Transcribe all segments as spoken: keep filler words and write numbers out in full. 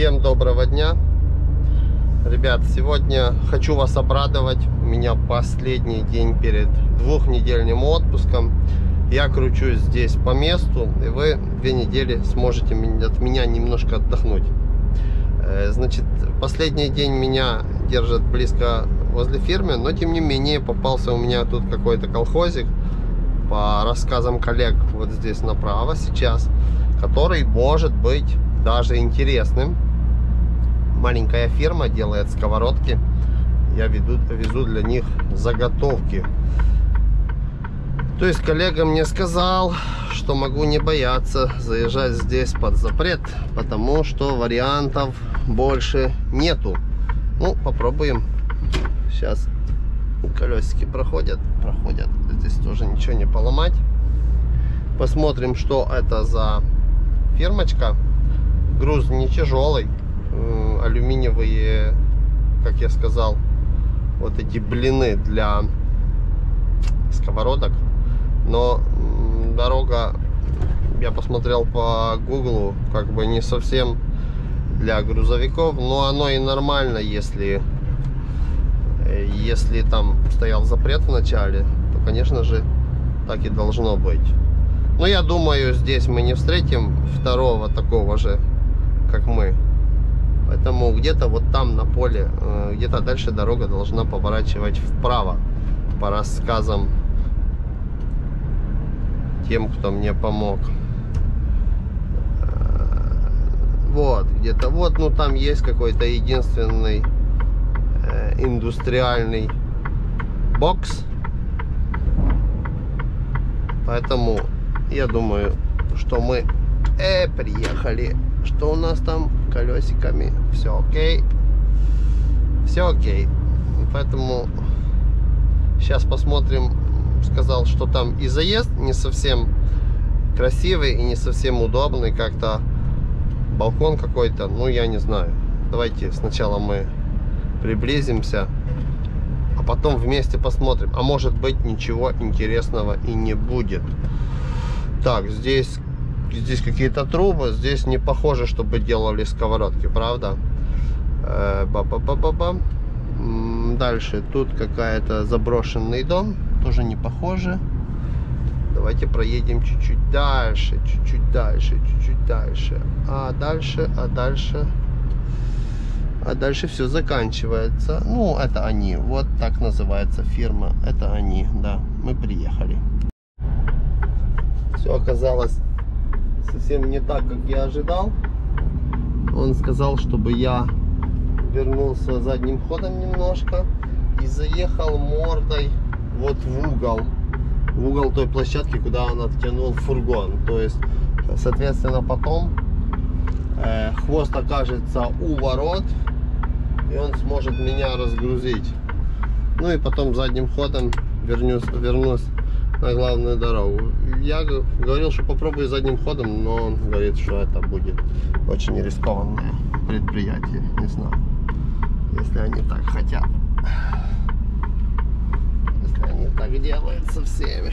Всем доброго дня, ребят. Сегодня хочу вас обрадовать. У меня последний день перед двухнедельным отпуском. Я кручусь здесь по месту, и вы две недели сможете от меня немножко отдохнуть. Значит, последний день меня держат близко возле фирмы, но тем не менее попался у меня тут какой-то колхозик, по рассказам коллег вот здесь направо сейчас, который может быть даже интересным. Маленькая фирма делает сковородки. Я веду, везу для них заготовки. То есть коллега мне сказал, что могу не бояться заезжать здесь под запрет, потому что вариантов больше нету. Ну, попробуем. Сейчас колесики проходят, проходят. Здесь тоже ничего не поломать. Посмотрим, что это за фирмочка. Груз не тяжелый, алюминиевые, как я сказал, вот эти блины для сковородок. Но дорога, я посмотрел по гуглу, как бы не совсем для грузовиков, но оно и нормально, если если там стоял запрет в начале, то, конечно же, так и должно быть. Но я думаю, здесь мы не встретим второго такого же, как мы. Поэтому где-то вот там на поле, где-то дальше дорога должна поворачивать вправо, по рассказам тем, кто мне помог. Вот, где-то вот, ну там есть какой-то единственный индустриальный бокс. Поэтому я думаю, что мы э, приехали. Что у нас там колесиками? Все окей. Все окей. Поэтому сейчас посмотрим. Сказал, что там и заезд не совсем красивый и не совсем удобный. Как-то балкон какой-то. Ну, я не знаю. Давайте сначала мы приблизимся, а потом вместе посмотрим. А может быть, ничего интересного и не будет. Так, здесь... Здесь какие-то трубы, здесь не похоже, чтобы делали сковородки, правда? Э, ба -ба -ба -ба -ба. Дальше тут какая-то заброшенный дом, тоже не похоже. Давайте проедем чуть-чуть дальше, чуть-чуть дальше, чуть-чуть дальше. А дальше, а дальше, а дальше все заканчивается. Ну, это они, вот так называется фирма, это они, да, мы приехали. Все оказалось совсем не так, как я ожидал. Он сказал, чтобы я вернулся задним ходом немножко и заехал мордой вот в угол в угол той площадки, куда он оттянул фургон. То есть, соответственно, потом э, хвост окажется у ворот, и он сможет меня разгрузить. Ну и потом задним ходом вернусь, вернусь на главную дорогу. Я говорил, что попробую задним ходом, но он говорит, что это будет очень рискованное предприятие. Не знаю, если они так хотят. Если они так делают со всеми.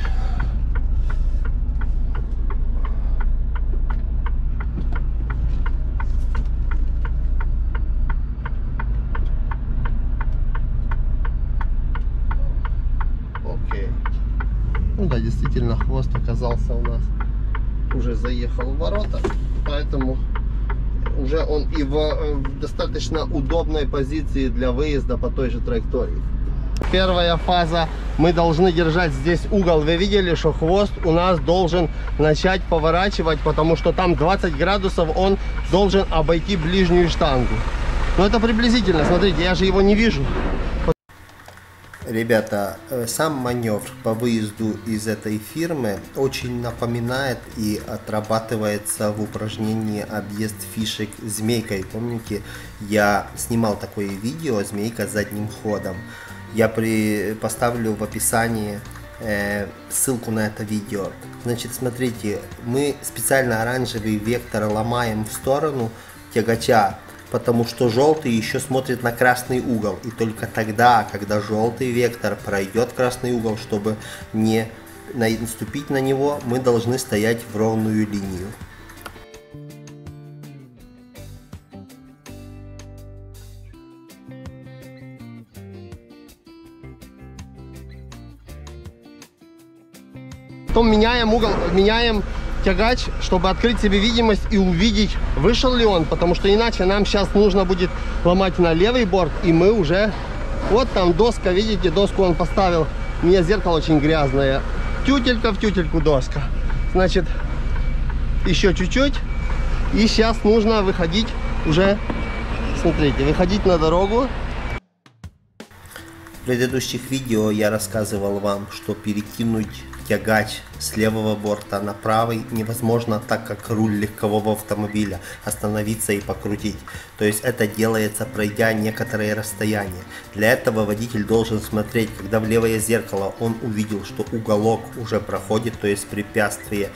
Ну да, действительно, хвост оказался у нас, уже заехал в ворота, поэтому уже он и в достаточно удобной позиции для выезда по той же траектории. Первая фаза. Мы должны держать здесь угол. Вы видели, что хвост у нас должен начать поворачивать, потому что там двадцать градусов он должен обойти ближнюю штангу. Но это приблизительно, смотрите, я же его не вижу. Ребята, сам маневр по выезду из этой фирмы очень напоминает и отрабатывается в упражнении «Объезд фишек змейкой». Помните, я снимал такое видео «Змейка задним ходом». Я при... поставлю в описании э, ссылку на это видео. Значит, смотрите, мы специально оранжевый вектор ломаем в сторону тягача, потому что желтый еще смотрит на красный угол. И только тогда, когда желтый вектор пройдет красный угол, чтобы не наступить на него, мы должны стоять в ровную линию. потом меняем угол, меняем тягач, чтобы открыть себе видимость и увидеть, вышел ли он, потому что иначе нам сейчас нужно будет ломать на левый борт, и мы уже... Вот там доска, видите, доску он поставил. У меня зеркало очень грязное. Тютелька в тютельку доска. Значит, еще чуть-чуть. И сейчас нужно выходить уже, смотрите, выходить на дорогу. В предыдущих видео я рассказывал вам, что перекинуть тягач с левого борта на правый невозможно, так как руль легкового автомобиля, остановиться и покрутить. То есть это делается, пройдя некоторые расстояния. Для этого водитель должен смотреть, когда в левое зеркало он увидел, что уголок уже проходит, то есть препятствие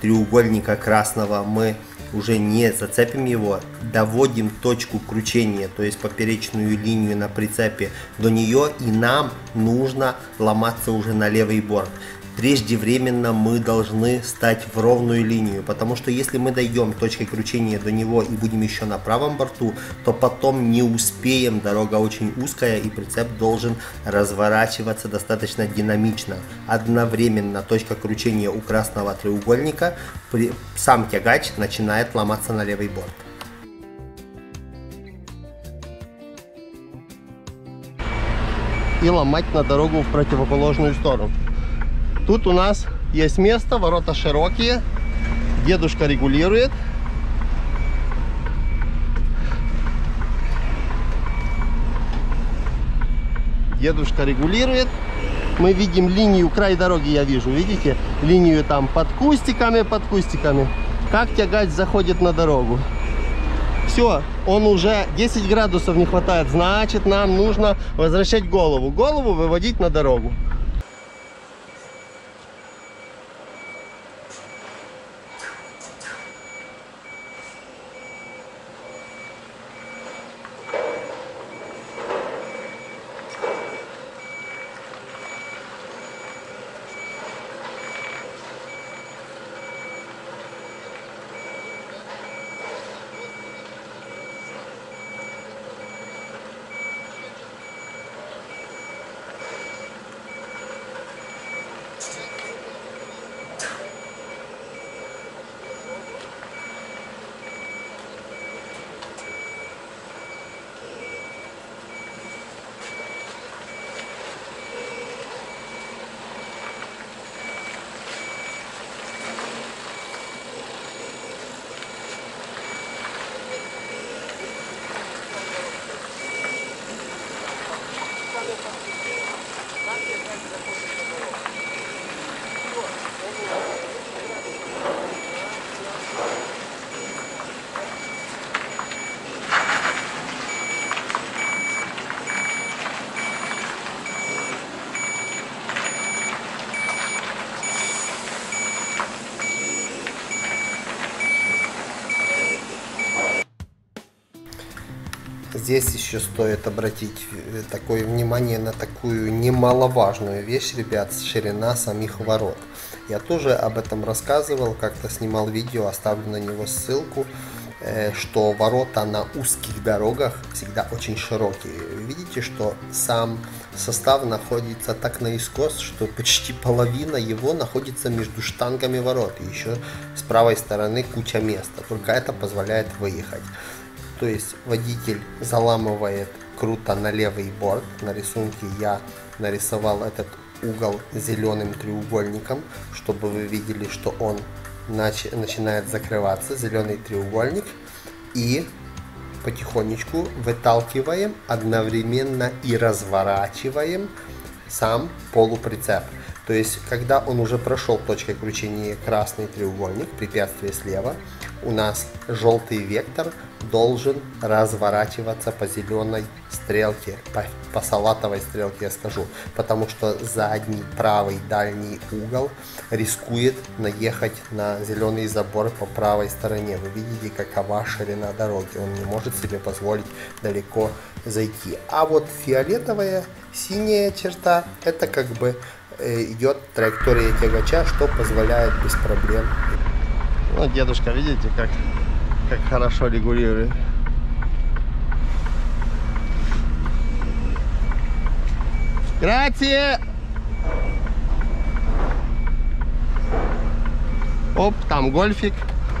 треугольника красного, мы уже не зацепим его, доводим точку кручения, то есть поперечную линию на прицепе до нее, и нам нужно ломаться уже на левый борт. Преждевременно мы должны стать в ровную линию, потому что если мы дойдем точкой кручения до него и будем еще на правом борту, то потом не успеем, дорога очень узкая и прицеп должен разворачиваться достаточно динамично. Одновременно точка кручения у красного треугольника, сам тягач начинает ломаться на левый борт. И ломать на дорогу в противоположную сторону. Тут у нас есть место, ворота широкие, дедушка регулирует. Дедушка регулирует. Мы видим линию, край дороги я вижу, видите? Линию там под кустиками, под кустиками. Как тягач заходит на дорогу. Все, он уже десять градусов не хватает, значит нам нужно возвращать голову. Голову выводить на дорогу. Здесь еще стоит обратить такое внимание на такую немаловажную вещь, ребят, ширина самих ворот. Я тоже об этом рассказывал, как-то снимал видео, оставлю на него ссылку, что ворота на узких дорогах всегда очень широкие. Видите, что сам состав находится так наискос, что почти половина его находится между штангами ворот. И еще с правой стороны куча места, только это позволяет выехать. То есть водитель заламывает круто на левый борт. На рисунке я нарисовал этот угол зеленым треугольником, чтобы вы видели, что он начи- начинает закрываться, зеленый треугольник. И потихонечку выталкиваем, одновременно и разворачиваем сам полуприцеп. То есть, когда он уже прошел точкой кручения красный треугольник, препятствие слева, у нас желтый вектор должен разворачиваться по зеленой стрелке, по, по салатовой стрелке, я скажу, потому что задний правый дальний угол рискует наехать на зеленый забор по правой стороне. Вы видите, какова ширина дороги, он не может себе позволить далеко зайти. А вот фиолетовая, синяя черта, это как бы идет траектория тягача, что позволяет без проблем. Ну, дедушка, видите, как, как хорошо регулирует. Грация! Оп, там гольфик.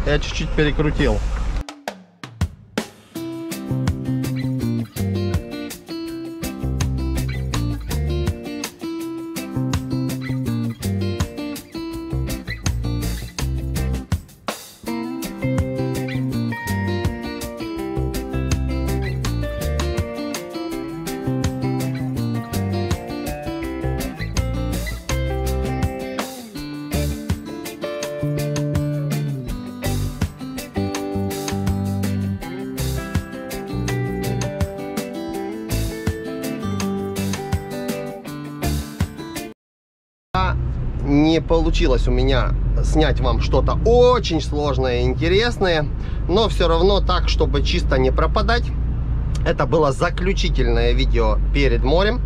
Я чуть-чуть перекрутил. Не получилось у меня снять вам что-то очень сложное и интересное, но все равно так, чтобы чисто не пропадать. Это было заключительное видео перед морем.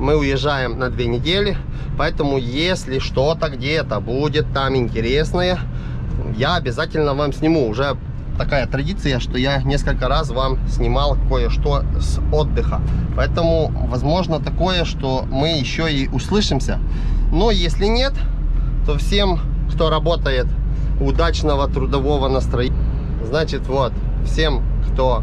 Мы уезжаем на две недели, поэтому если что-то где-то будет там интересное, я обязательно вам сниму. Уже такая традиция, что я несколько раз вам снимал кое-что с отдыха. Поэтому возможно такое, что мы еще и услышимся. Но если нет, то всем, кто работает, удачного трудового настроения. Значит, вот, всем, кто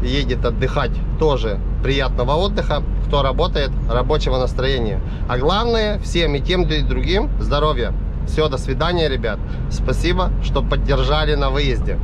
едет отдыхать, тоже приятного отдыха. Кто работает, рабочего настроения. А главное, всем и тем, и другим здоровья. Все, до свидания, ребят. Спасибо, что поддержали на выезде.